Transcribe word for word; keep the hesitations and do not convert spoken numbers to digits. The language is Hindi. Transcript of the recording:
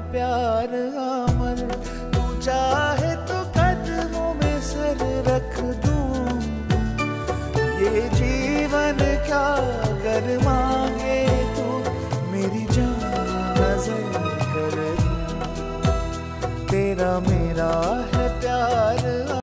है प्यार अमर, तू चाहे तो कदमों में सर रख दूं। ये जीवन क्या अगर मांगे तू, मेरी जान नजर कर दूं। तेरा मेरा है